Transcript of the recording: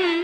Kan